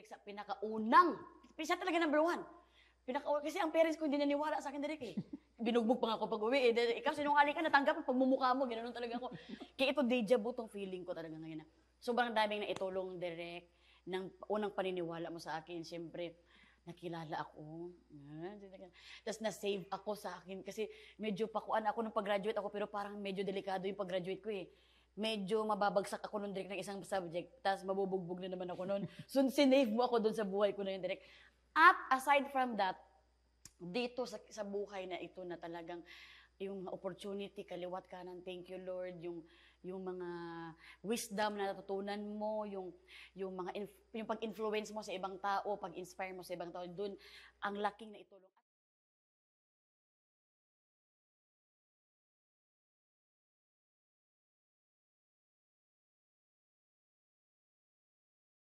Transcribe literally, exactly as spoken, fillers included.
direk sa pinakaunang, siya talaga number one. Pinaka, kasi ang parents ko hindi naniwala sa akin direk eh. Binugbog pa ako pag-uwi eh. Ikaw sinungaling ka, natanggap ang pagmumukha mo, ganoon talaga ako. Kaya ito deja vu tong feeling ko talaga ngayon na. Sobrang daming na itulong direk ng unang paniniwala mo sa akin, siyempre. Nakilala ako. Tapos na-save ako sa akin kasi medyo pakuan ako nung pag-graduate ako pero parang medyo delikado yung pag-graduate ko eh. Medyo mababagsak ako nun direct ng isang subject tapos mabubugbog na naman ako nun. So sinave mo ako dun sa buhay ko na yun direct. At aside from that, dito sa, sa buhay na ito na talagang yung opportunity, kaliwat ka ng thank you Lord, yung yung mga wisdom na natutunan mo, yung yung mga yung pag-influence mo sa ibang tao, pag-inspire mo sa ibang tao, doon ang laking na itulong.